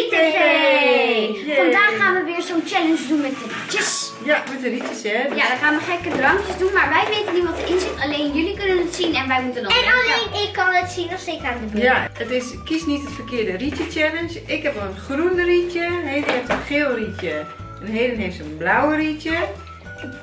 Rietcafé! Yay. Vandaag gaan we weer zo'n challenge doen met de rietjes. Ja, met de rietjes, hè? Dus ja, dan gaan we gekke drankjes doen, maar wij weten niet wat erin zit. Alleen jullie kunnen het zien en wij moeten dan. En alleen ik kan het zien als ik aan de beurt. Ja, het is kies niet het verkeerde rietje challenge. Ik heb een groen rietje, Helen heeft een geel rietje en Helen heeft een blauw rietje.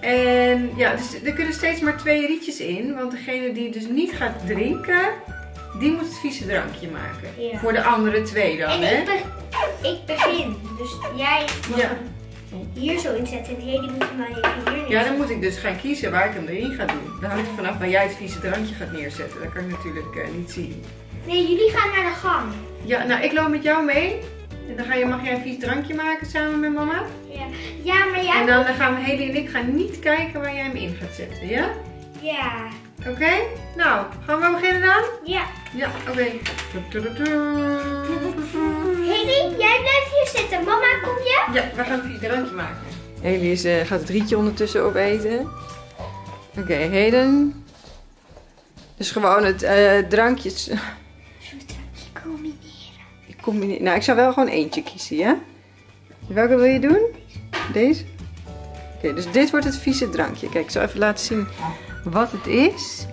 En ja, dus er kunnen steeds maar 2 rietjes in, want degene die dus niet gaat drinken, die moet het vieze drankje maken. Ja. Voor de andere 2 dan, en hè? Ik begin, dus jij mag hem hier zo inzetten en jij die moet maar even hier neerzetten. Ja, dan moet ik dus gaan kiezen waar ik hem erin ga doen. Dan hangt het vanaf waar jij het vieze drankje gaat neerzetten. Dat kan ik natuurlijk niet zien. Nee, jullie gaan naar de gang. Ja, nou ik loop met jou mee. En dan mag jij een vies drankje maken samen met mama. Ja, maar jij... En dan gaan we Helen en ik gaan niet kijken waar jij hem in gaat zetten, ja? Ja. Oké, nou, gaan we beginnen dan? Ja. Ja, oké. Heli, jij blijft hier zitten. Mama, kom je? Ja, we gaan een vies drankje maken. Heli gaat het rietje ondertussen opeten. Oké, Helen. Dus gewoon het drankje... Zo'n drankje combineren. Nou, ik zou wel gewoon eentje kiezen, ja? Welke wil je doen? Deze? Oké, dus dit wordt het vieze drankje. Kijk, ik zal even laten zien wat het is.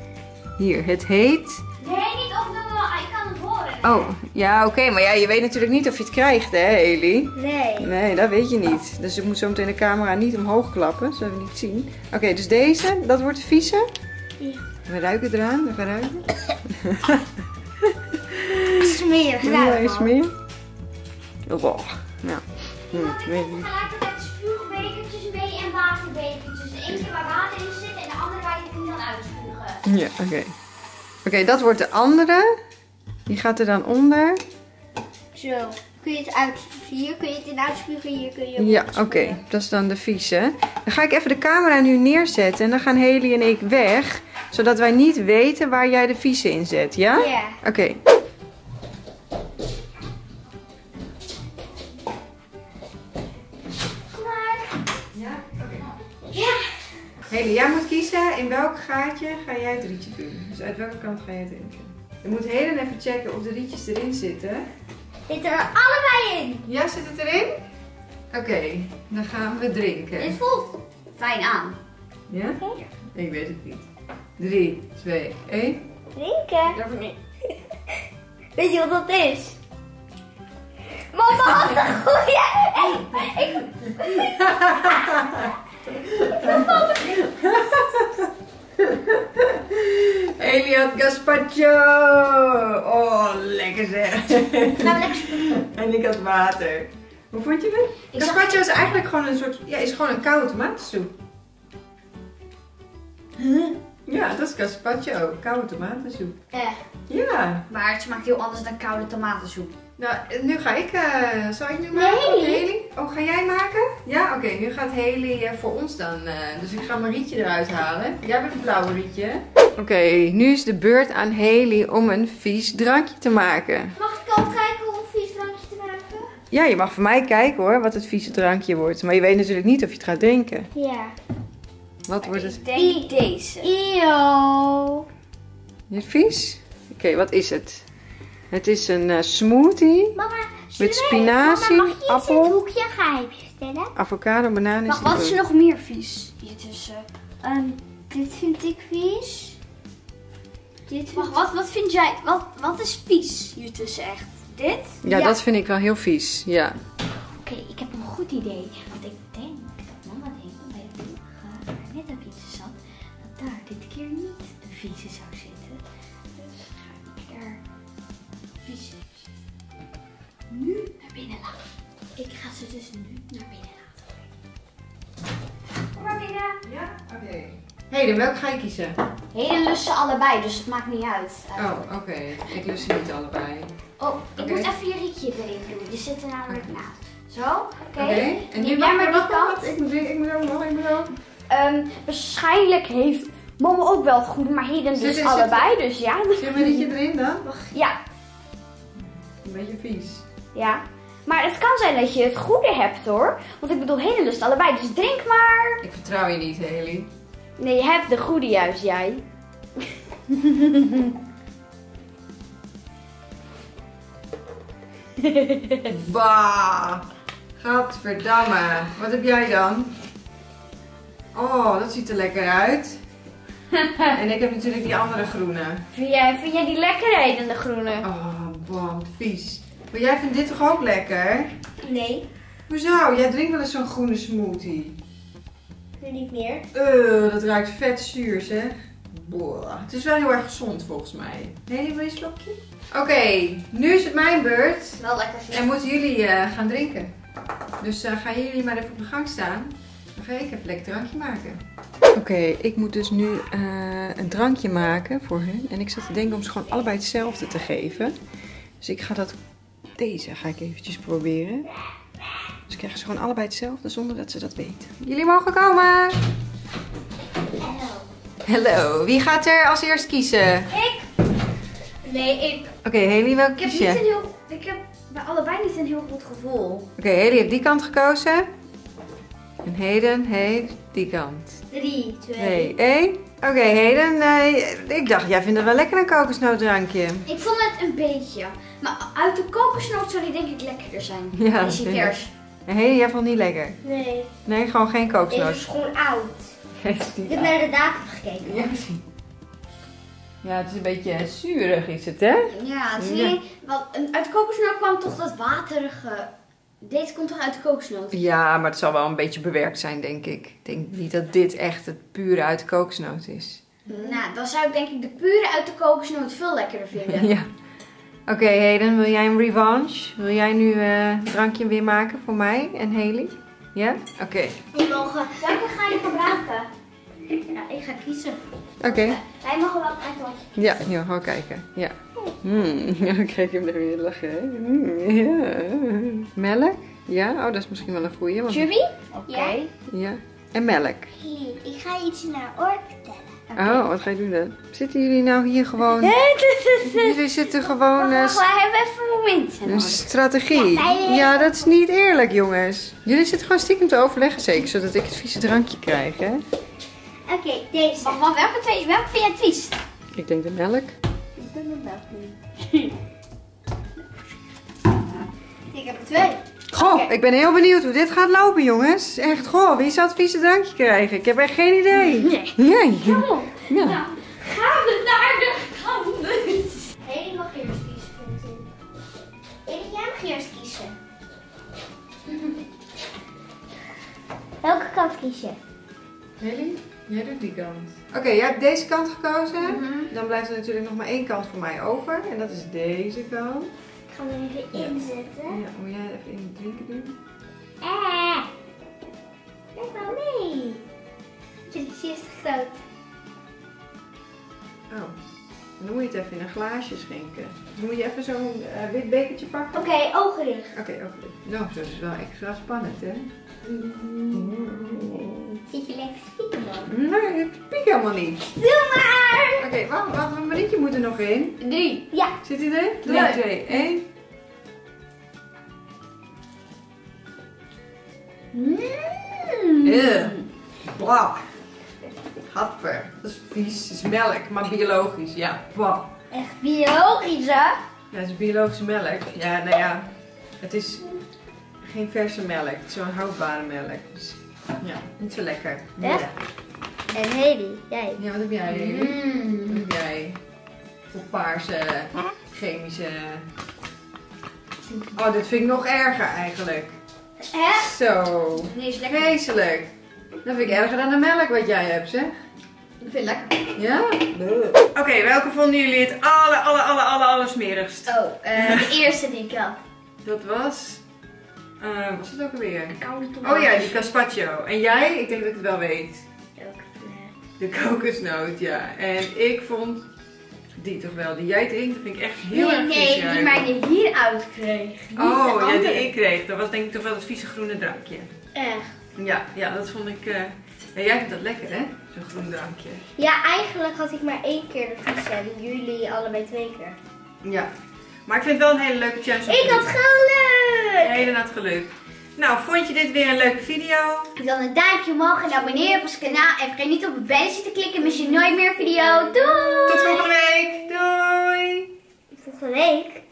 Hier, het heet... Nee, niet opnoemen, ik kan het horen. Oh, ja, oké, maar ja, je weet natuurlijk niet of je het krijgt, hè, Heli? Nee. Nee, dat weet je niet. Dus ik moet zo meteen de camera niet omhoog klappen, zodat we niet zien. Oké, dus deze, dat wordt de vieze. Ja. We ruiken eraan, we gaan ruiken. Smeer, ruiken. Ja, smeer. Oh, nou. Ik weet niet. Ga lekker met spuugbekertjes mee en waterbekertjes. De eentje waar water in zit en de andere waar je het niet kan uitspugen. Ja, oké. Oké, dat wordt de andere. Die gaat er dan onder. Zo, kun je het hier kun je het in uitspugen, hier kun je het uitspugen. Ja, oké, dat is dan de vieze. Dan ga ik even de camera nu neerzetten en dan gaan Heli en ik weg. Zodat wij niet weten waar jij de vieze in zet, ja? Ja. Oké. Heli, jij moet kiezen in welk gaatje ga jij het rietje doen. Dus uit welke kant ga jij het in? Je moet Helen even checken of de rietjes erin zitten. Zitten er allebei in? Ja, zit het erin? Oké, dan gaan we drinken. Dit voelt fijn aan. Ja? Ja. Ik weet het niet. 3, 2, 1. Drinken? Ja, nee. Weet je wat dat is? Mama had een goeie! Heli had gazpacho! Oh, lekker zeg! En ik had water. Hoe vond je het? Gazpacho is eigenlijk gewoon een soort... Ja, is gewoon een koude tomatensoep. Huh? Ja, dat is gazpacho. Koude tomatensoep. Echt? Ja. Maar het smaakt heel anders dan koude tomatensoep. Nou, nu ga ik... zal ik nu maken? Nee. Heli? Oh, ga jij maken? Ja? Oké, nu gaat Heli voor ons dan. Dus ik ga mijn rietje eruit halen. Jij bent het blauwe rietje. Oké, nu is de beurt aan Heli om een vies drankje te maken. Mag ik ook kijken hoe een vies drankje te maken? Ja, je mag voor mij kijken hoor, wat het vieze drankje wordt. Maar je weet natuurlijk niet of je het gaat drinken. Ja. Wat wordt het? Ik denk deze. Eeuw. Is het vies? Oké, wat is het? Het is een smoothie met spinazie, appel. Mag je hoekje geheim bestellen? Avocado, banaan. Maar wat is er nog meer vies hier tussen? Dit vind ik vies. Wat vind jij? Wat is vies hier tussen echt? Dit? Ja, dat vind ik wel heel vies. Ja. Oké, ik heb een goed idee. Want ik denk dat mama denkt bij de vorige net ook iets zat dat daar dit keer niet een vieze zou zitten. Dus ga ik er. Nu naar binnen laten. Ik ga ze dus nu naar binnen laten. Kom maar binnen. Ja? Oké. Helen, welke ga je kiezen? Helen lust ze allebei, dus het maakt niet uit. Eigenlijk. Oh, ik lust ze niet allebei. Oh, ik moet even je rietje erin doen. Je zit er namelijk naast. Zo, oké. En nu jij maar die kant. Ik moet ook. Waarschijnlijk heeft mama ook wel het goede, maar Helen lust allebei, dus ja. Zit mijn rietje erin dan? Ja. Een beetje vies. Ja, maar het kan zijn dat je het goede hebt hoor. Want ik bedoel, Helen lust allebei, dus drink maar. Ik vertrouw je niet, Heli. Nee, je hebt de goede juist, jij. Bah! Gadverdamme. Wat heb jij dan? Oh, dat ziet er lekker uit. En ik heb natuurlijk die andere groene. Vind jij die lekkerheid in de groene? Oh, bah, vies. Maar jij vindt dit toch ook lekker? Nee. Hoezo? Jij drinkt wel eens zo'n groene smoothie. Nu niet meer. Dat ruikt vet zuur, zeg. Boah. Het is wel heel erg gezond volgens mij. Nee, wil je een slokje? Oké, nu is het mijn beurt. Wel lekker zeg. En moeten jullie gaan drinken. Dus gaan jullie maar even op de gang staan. Dan ga ik even lekker een drankje maken. Oké, ik moet dus nu een drankje maken voor hun. En ik zat te denken om ze gewoon allebei hetzelfde te geven. Dus ik ga dat... Deze ga ik eventjes proberen. Dus krijgen ze gewoon allebei hetzelfde zonder dat ze dat weten. Jullie mogen komen! Hallo. Wie gaat er als eerst kiezen? Ik! Nee, ik. Oké, Haley, welke kies je? Ik heb bij allebei niet een heel goed gevoel. Oké, Haley heeft die kant gekozen. En Hayden heeft die kant. 3, 2, 1. Oké, Hayden, ik dacht, jij vindt het wel lekker een kokosnootdrankje. Ik vond het een beetje. Maar uit de kokosnoot zou die denk ik lekkerder zijn. Ja, is die vers. En Hayden, jij vond het niet lekker? Nee. Nee, gewoon geen kokosnoot. Het is gewoon oud. Ik heb naar de datum gekeken. Ja, precies. Ja, het is een beetje zuurig is het, hè? Ja, zie je, want uit kokosnoot kwam toch dat waterige... Deze komt toch uit de kokosnoot? Ja, maar het zal wel een beetje bewerkt zijn, denk ik. Ik denk niet dat dit echt het pure uit de kokosnoot is. Nou, dan zou ik denk ik de pure uit de kokosnoot veel lekkerder vinden. Ja. Oké, Hayden, wil jij een revanche? Wil jij nu een drankje weer maken voor mij en Haley? Ja? Oké. Welke ga je gebruiken? Ja, ik ga kiezen. Oké. Wij mogen wel kijken. Ja, hier, gewoon kijken. Ja. Dan krijg je hem er weer lachen, hè? Ja. Melk? Ja, oh, dat is misschien wel een goeie. Want... Jubby? Oké. Ja. En melk? Ik ga iets naar oor vertellen. Okay. Oh, wat ga je doen dan? Zitten jullie nou hier gewoon... jullie zitten gewoon... We hebben even een momentje nodig. Een strategie. Ja, dat is niet eerlijk, jongens. Jullie zitten gewoon stiekem te overleggen, zeker, zodat ik het vieze drankje krijg, hè? Oké, deze. Maar welke vind je het liefst? Ik denk de melk. Ik ben het melk niet. Ik heb er 2. Goh, ik ben heel benieuwd hoe dit gaat lopen, jongens. Echt, goh, wie zal het vieze drankje krijgen? Ik heb echt geen idee. Nee. Jij? Ja. Ja. Nou, gaan we naar de handen. Haley mag eerst kiezen, vind ik. Haley, jij mag eerst kiezen. Welke kant kies je? Haley? Jij doet die kant. Oké, jij hebt deze kant gekozen. Dan blijft er natuurlijk nog maar één kant voor mij over. En dat is deze kant. Ik ga hem er even inzetten. Ja, moet jij even in het drinken doen? Kijk wel mee. Dit is eerst groot. Oh, en dan moet je het even in een glaasje schenken. Dan moet je even zo'n wit bekertje pakken. Oké, oogericht. Oké, oogericht. Nou, dat is wel extra spannend, hè? Zit je lekker spieken dan? Nee, dat piek helemaal niet. Doe maar! Oké, wacht, een minuutje moet er nog in. 3. Ja. Zit hij er? 3, 2, 1. Wauw. Gadver. Dat is vies. Dat is melk, maar biologisch. Ja, wauw. Echt biologisch, hè? Ja, het is biologische melk. Ja, nou ja. Het is geen verse melk. Het is zo'n houdbare melk. Dus... Ja, niet zo lekker. Ja. En Haley, jij? Ja, wat heb jij, Haley? Wat heb jij? Voor paarse, chemische... Oh, dit vind ik nog erger eigenlijk. Echt? Zo. Nee, is lekker. Vreselijk. Dat vind ik erger dan de melk wat jij hebt, zeg. Ik vind het lekker. Ja? Oké, welke vonden jullie het alle smerigst? De eerste die ik had. Dat was... wat is het ook alweer? Oh ja, die gazpacho. En jij? Ik denk dat ik het wel weet. De kokosnoot, ja. En ik vond die toch wel. Die jij drinkt, dat vind ik echt heel erg vies. Nee, die mij hieruit kreeg. Oh, ja, die ik kreeg. Dat was denk ik toch wel het vieze groene drankje. Echt? Ja, dat vond ik... Ja, jij vindt dat lekker, hè? Zo'n groen drankje. Ja, eigenlijk had ik maar 1 keer de vieze en jullie allebei 2 keer. Ja. Maar ik vind het wel een hele leuke challenge. Ik had geluk! Helemaal had geluk. Nou, vond je dit weer een leuke video? Dan een duimpje omhoog en abonneer op ons kanaal. En vergeet niet op het belletje te klikken, mis je nooit meer video. Doei! Tot volgende week! Doei! Volgende week?